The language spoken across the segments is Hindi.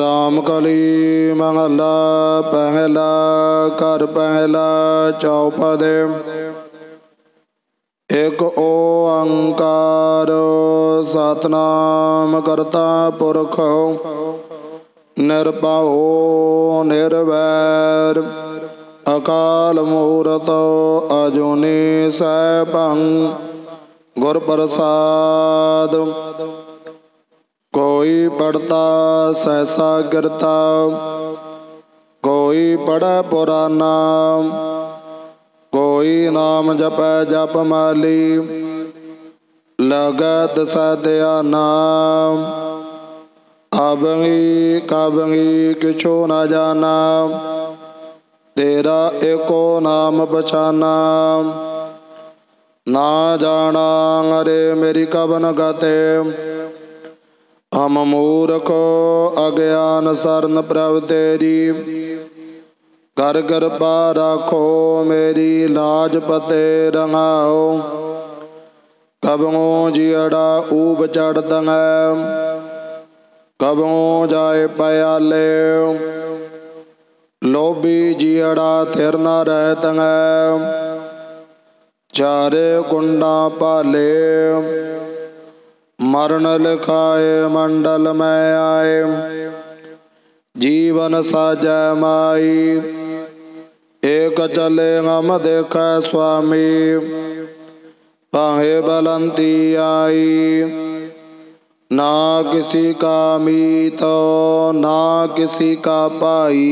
रामकली महला पहला कर पहला चौपदे। एक ओंकार सतनाम करता पुरख निर्भयो निर्वैर अकाल मूर्त अजुनी सैपं गुर प्रसाद। कोई पढ़ता सहसा गिरता कोई पढ़े पुराना कोई नाम जप जप माली लगत सदया नाम। अबंगी कबंगी किछु न जाना तेरा एको नाम बचाना। ना जाना अरे मेरी कबन गते हम मूर्ख अज्ञान शरण प्रभु तेरी। कर कृपा राखो मेरी लाज पते रंगाओ कबों जियड़ा ऊब चढ़ दंग कबों जाए पयाले लोभी जियड़ा थिर न रह तंग चारे कुंडा पाले। मरण लिखाए मंडल में आए जीवन साजै माई। एक चले हम देख स्वामी पाहे बलंती आई। ना किसी का मीत ना किसी का पाई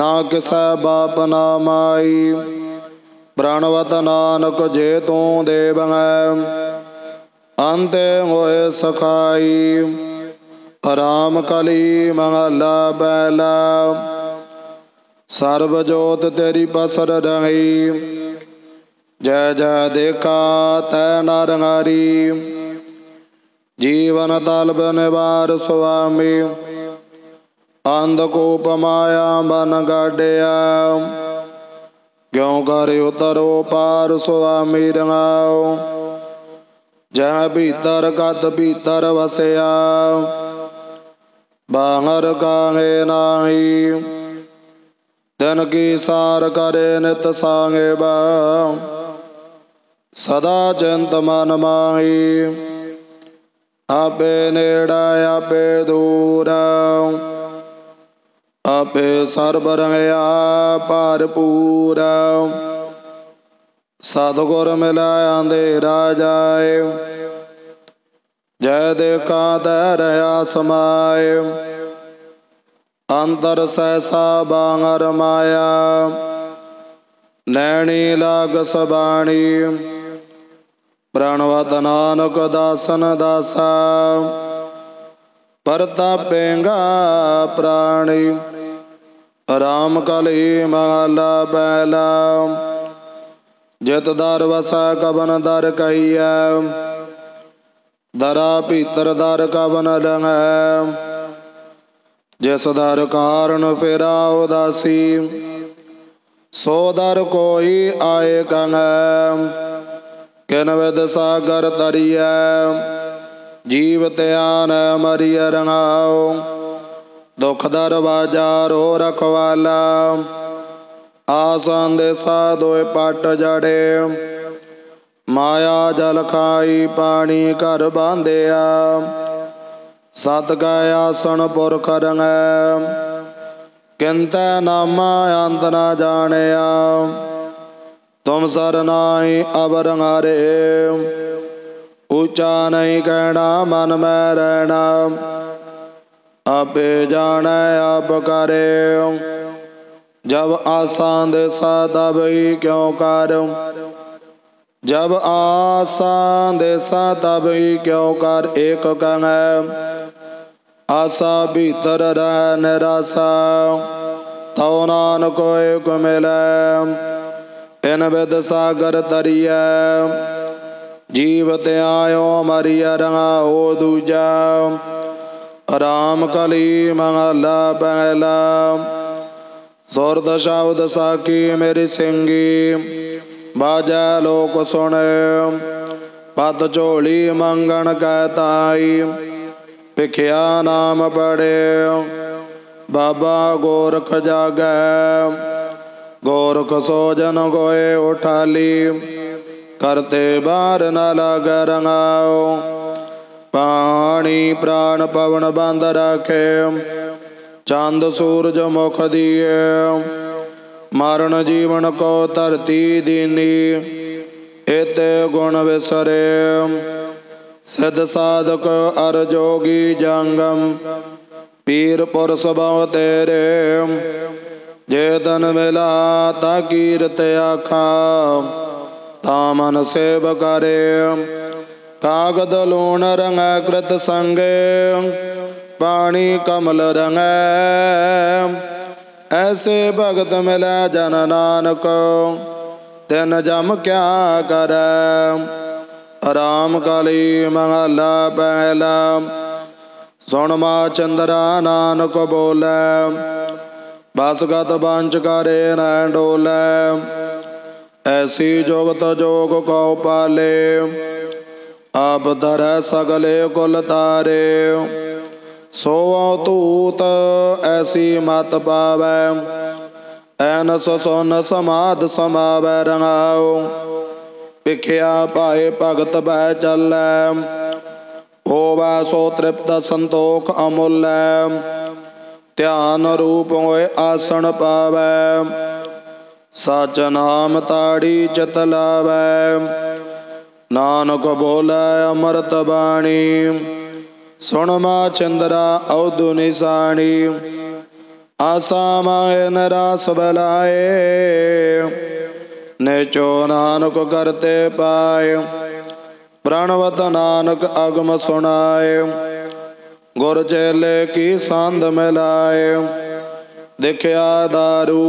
ना किसा बाप ना माई। प्रणवत नानक जे तू देव अंत होए सखाई। राम कली महला पहला सर्वजोत तेरी पसर रही। जय जय देखा तै नारी जीवन तलब निवार स्वामी। अंधकूप माया बन गाडिया क्यों करी उतरो पार स्वामी रंगाओ। जहाँ भीतर गत भीतर वसया बाहर कांगे नाही। तन की सार करे नित सांगे बा सदा चिंत मन माही। आपे नेड़ा आपे दूर आपे सर्व रंगया पार पूरा। सतगुर मिला अंधेरा जाए जय देखा दया समाए। अंतर सहसा बांगर माया नैनी लाग सबाणी। प्रणवत नानक दासन दासा परतापेंगा प्राणी। राम कली महला पहला जित दर वसा कवन दर कहिया दरा भीतर दर कवन रंग। जिस दर कारण फेरा उदासी सो दर कोई आए कंग। किन विद सागर तरिया जीव त्यान मरिय रंगाओ। दुख दरवाजा रो रखवाला आसन देसा दोए पट जड़े। माया जल खाई पानी कर बांधिया सत गए आसन पुरख रंग। किंत नामा अंत न जानिया तुम सरनाई अब रंगारे। ऊंचा नहीं कहना मन में रहना आपे जाने आप करे। जब आसान देसा तब ही क्यों कर जब आसान देसा तब ही क्यों कर। एक कंग आशा भीतर रह निराशा तो नानक एक मिले। इन विद सागर तरिया जीवत आयो मरिया रंगाओ दूजा। राम कली महला पहला सुर शब्द साकी मेरी सिंगी बाजा लोक सुने। पत झोली मंगन कहताई भिखिया नाम पढ़े बाबा गोरख जागै। गोरख सोजन गोए उठाली करते बार न लग रंगाओ। पानी प्राण पवन बंद रखे चांद सूरज मुख दिए। मरण जीवन को धरती दीनी एते गुण विसरे। सिद्ध साधक अर जोगी जंगम पीर पुरुष भव तेरे। जे तन मिला ता कीरत आखा ता मन सेव करे। कागद लूण रंग कृत संगे पानी कमल रंग। ऐसे भगत मिले जन नानक तिन जम क्या कर। राम कली महला पहला सुन मां चंद्रा नानक बोले। बस गत बंच करे न डोले। ऐसी जोगत जोग को पाले आप धर सगले कुल तारे। सोओ तूत ऐसी मत पावे ऐन सुन समाध समावे रंगाओ। भिखिया पाए भगत बह चलै होवा सो तृप्त संतोख अमूल्य। ध्यान रूप होय आसन पावै सच नाम ताड़ी चित लावै। नानक बोलै अमृत बाणी सुन मां चंद्रा औधु निशाणी। आसा माए निरास बलाए नेचो नानक करते पाए। प्रणवत नानक अगम सुनाए गुर चेले की सांध मिलाए। दिखया दारू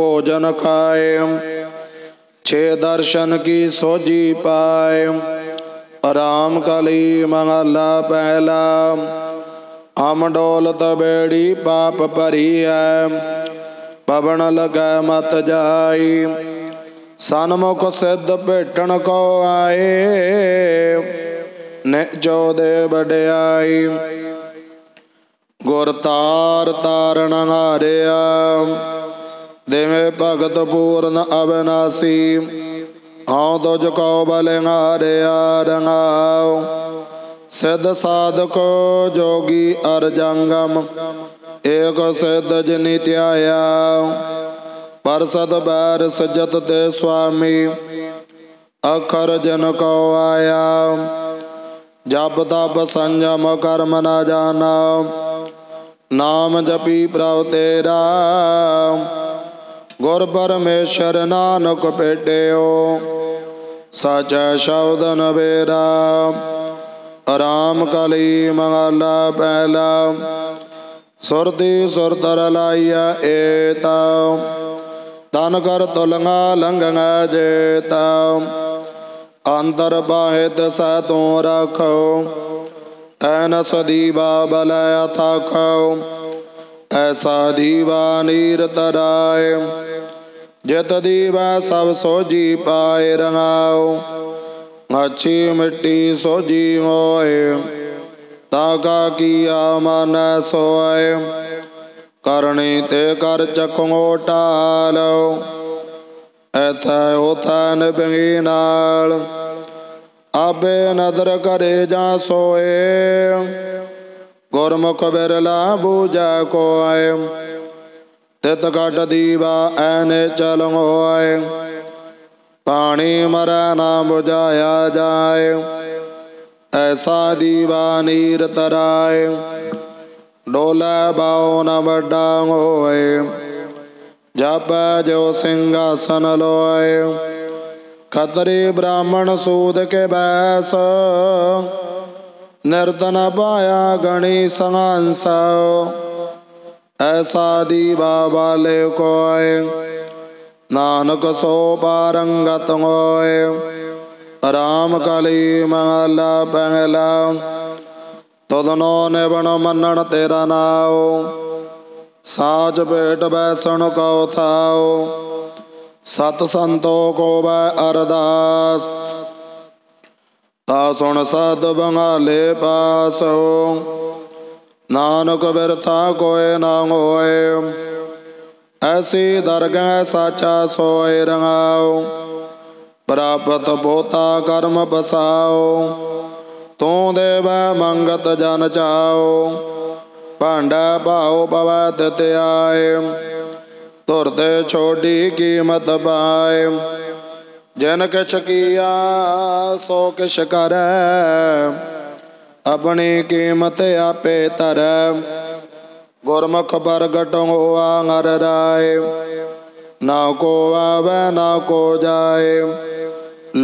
भोजन खाए छे दर्शन की सोजी पाए। राम कली महला पहला हम डोलत बेड़ी पाप भरी है। पवन लगे मत जाई सन्मुख सिद्ध भेटन को आए। निजो दे बड़ियाई गुर तार तारण हारिया। देवे भगत पूर्ण अविनाशी हाँ तुझको बलिहारिया। रंगाओ सिद्ध साधको जोगी अर जंगम एक सिद्ध जिनि त्याया। परसद बैर सजत ते स्वामी अखर जन को आया। जप तप संयम कर्म न जाना नाम जपी प्रभु तेरा। गुर परमेश्वर नानक भेटियो सच शब्द नबेरा। राम कली महला पहला सुरती सुरतर लाइया एता। तन कर तुलंगा लंघंगा जेता। अंतर बाहित सै तू रखो ऐन सदीवा बलय थाखो। ऐसा दीवा नीर तराय जित दीवा सब सोजी पाए। रंगाओ अच्छी मिट्टी सोजी मोए ताका किया मन सोए। करणी ते कर चखो टालो ऐथै उथै निभंगी नाल। आपे नदर करे जा सोए गुरमुख बिरला बूझा कोय। तित कट दीवा ऐने चल होय पानी मरा ना बुझाया जाए। ऐसा दीवा नीर तराय डोला बाओ न बड़ा होए। जप जो सिंहासन लोए खतरी ब्राह्मण सूद के बैस। निर्धन पाया गणी समांस ऐसा दीवा वाले कोय। नानक सो पारंगत होए। राम कली महला पहला तुदनो निबण मनन तेरा नाओ। साच भेट बैसन को थाओ सत संतो को बै अरदास। तासुण सद बंगाले पास नानक बिरथा कोय ना होए ऐसी दरगह साचा सोए रंगाओ प्राप्त भोता कर्म बसाओ तू देव मंगत जन चाओ भांडा भाओ पवत त्याय तुरते छोटी कीमत पाए जन किश किया सो किश कर अपनी कीमत आपे तर गुरमुख प्रगट हुआ नर राय ना को आवे ना को जाए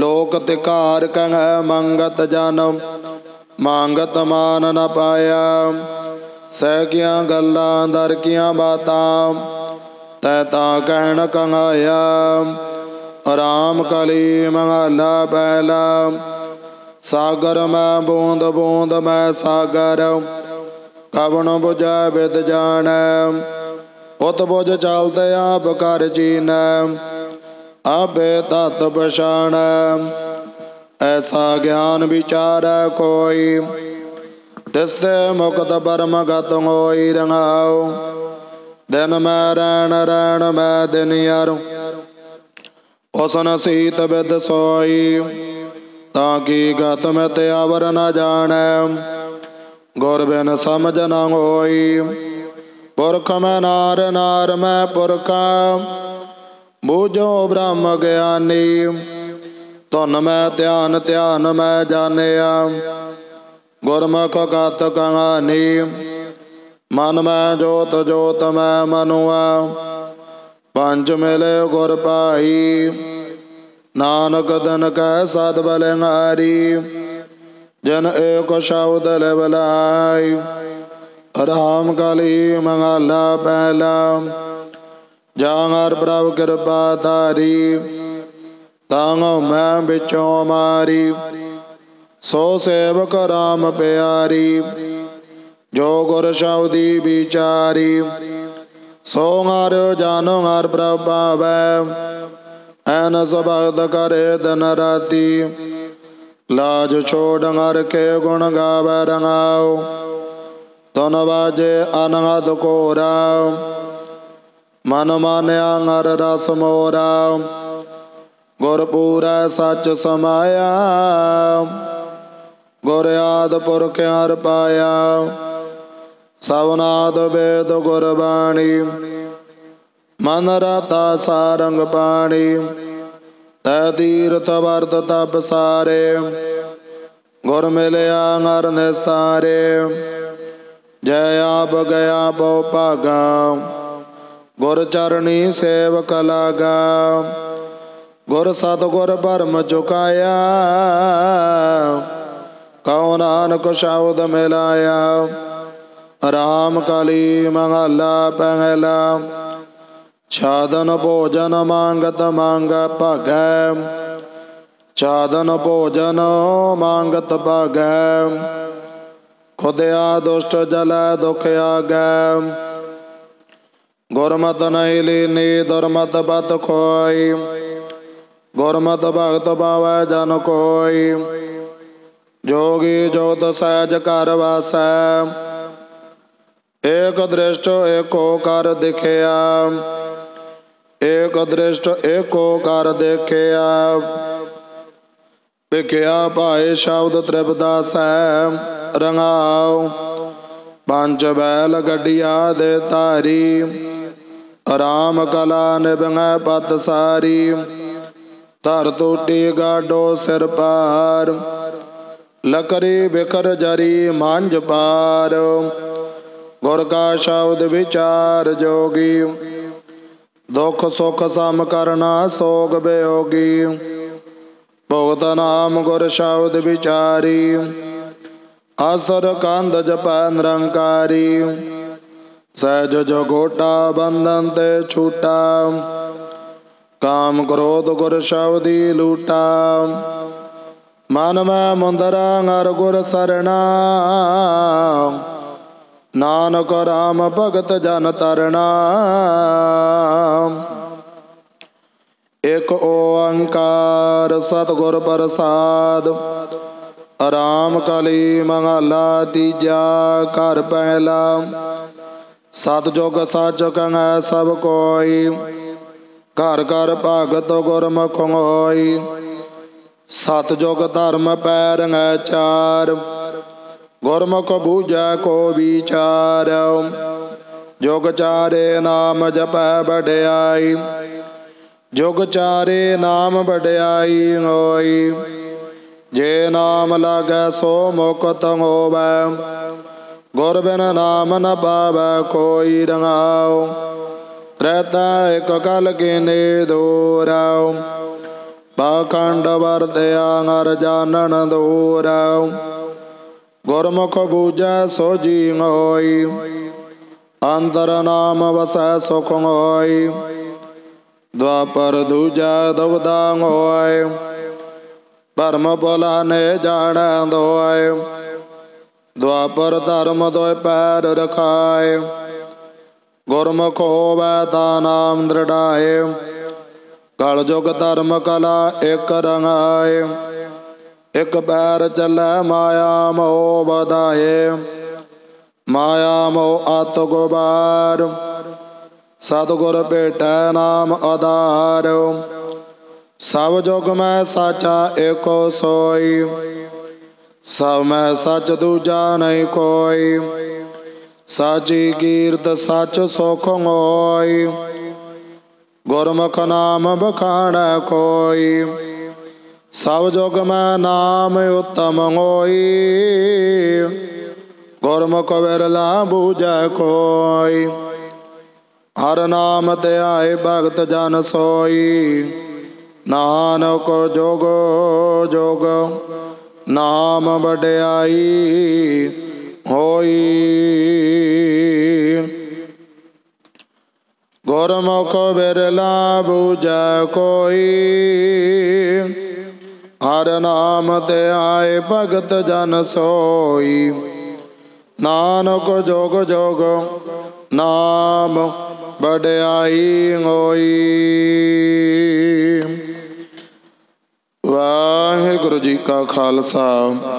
लोक तिकार कह मंगत जन मांगत मान न पाया सहकिया गल्ला दरकिया बाता तैता कहन कंगाया राम कली मंगाला पहला सागर मैं बूंद बूंद मैं सागर कवन बुझा बिद जान उत बुझ चलते आप कर जीन आबे तत पछाण ऐसा ज्ञान विचार कोई तिस्ते मुक्त परम गत होई रंगाओ दिन मैं रैन रैन मैं दिन यारू उसने सीत बिद सोई ताकि गत में त्यावर न जाने गुर बिन समझ न होई पुरख में नार नार में पुरखा बूझो ब्रह्म ज्ञानी धुन में ध्यान ध्यान में जाने गुरमुख कथ कहानी मन में जोत जोत में मनुआ पंच मिले गुर पाई नानक दिन कै सद बलंगारी जन एक शब्द बलाई राम कली मंगाला पहला जांगर प्रभ कृपा तारी तांगो मैं बिचो मारी सो सेवक राम प्यारी जो गुर शब्दी बिचारी सो हर जानो हर प्रभाव ऐन सुभक्त करे दिन राती लाज छोड़ हर के गुण गावे रंगाओ तन बाजे अनहद कोरा मन मान्या हर रस मोरा गुर पूरा सच समाया गुर आद पुरख हर पाया सवनाद वेद गुरबाणी मन रता सारंग पाणी तै तीर्थ वर्त तप सारे गुर मिलया नर निस्तारे जय आप गया बो भागा गुर चरणी सेव कलागा गुर सतगुर परम चुकाया कहो नानक शब्द मिलाया राम कली मंगाला पहला छादन भोजन मांगत मांग भाग छादन भोजन मांगत भाग खुदया दुष्ट जल दुख आग गुरमत नहीं लीनी दुरमत बत खोई गुरमत भगत पावै जन कोई जोगी जोत सहज कर वासै एक दृष्ट एकोकार देखया एक दृष्ट एकोकार देखया बिखया भाई शब्द त्रिपदा सैम रंगाओ पंच बैल गड्डिया दे तारी राम कला निभंग पत सारी धर तूटी गाडो सिर पार लकड़ी बिखर जरी मांझ पार गुर का शब्द विचार जोगी दुख सुख सम करना सोग बेयोगी भगत नाम गुर शब्द विचारी अस्तर कंध जपै निरंकारी सहज जगोटा बंधन ते छूटा काम क्रोध गुर शब्दी लूटा मन में मुंदरा नर गुर सरना नानक राम भगत जन तरना एक ओंकार सतगुर प्रसाद ਆਰਾਮ ਕਾਲੀ ਮਹਲਾ ਤੀਜਾ ਘਰ ਪਹਿਲਾ। ਸਤਿਜੁਗ ਸਚ ਕਹੈ ਸਭ ਕੋਈ, ਘਰ ਘਰ ਭਗਤ ਗੁਰਮੁਖ ਹੋਈ। ਸਤਿਜੁਗ ਧਰਮ ਪੈਰੈ ਚਾਰ, ਗੁਰਮੁਖ ਬੂਝੈ ਕੋ ਵਿਚਾਰ। ਜੁਗ ਚਾਰੇ ਨਾਮ ਜਪੈ ਵਡਿਆਈ, ਜੁਗ ਚਾਰੇ ਨਾਮ ਵਡਿਆਈ ਹੋਈ। ਜੇ ਨਾਮ ਲਾਗੈ ਸੋ ਮੁਕਤ ਹੋਵੈ, ਗੁਰ ਬਿਨ ਨਾਮ ਨ ਪਾਵੈ ਕੋਈ ਰੰਗਾਉ। ਤ੍ਰੈਤੈ ਇਕ ਕਲ ਕੀਨੀ ਦੂਰ, ਪਾਖੰਡ ਵਰਤਿਆ ਨਰ ਜਾਣਨ ਦੂਰ। ਗੁਰਮੁਖ ਬੂਝੈ ਸੋ ਜੀ ਹੋਈ, ਅੰਤਰ ਨਾਮ ਵਸੈ ਸੁਖ ਹੋਈ। द्वापर दूजा दुबदा होय, परम भुला ने जाने दोय। द्वापर धर्म दोय पैर रखाय, गुरमुख होवै ता नाम दृढ़ाय। कलयुग धर्म कला एक रंगाय, एक पैर चलै माया मोह बधाए। माया मोह आतु गुबार, सतगुर भेटै नाम आधार। सब जुग मैं साचा एको सोई, सब मैं सच दूजा नहीं कोई। साची कीर्त सच सुख होई, गुरमुख नाम बखाणै कोई। सब जुग मैं नाम उत्तम होई, गुरमुख विरला बूझै कोई। हर नाम ध्याए भगत जन सोई, नानक जोग जोग नाम बड़ाई होई। गुरमुख बिरला बूझै कोई, हर नाम ध्याए भगत जन सोई। नानक जोग जोग नाम बड़ाई होई। वाहेगुरु जी का खालसा।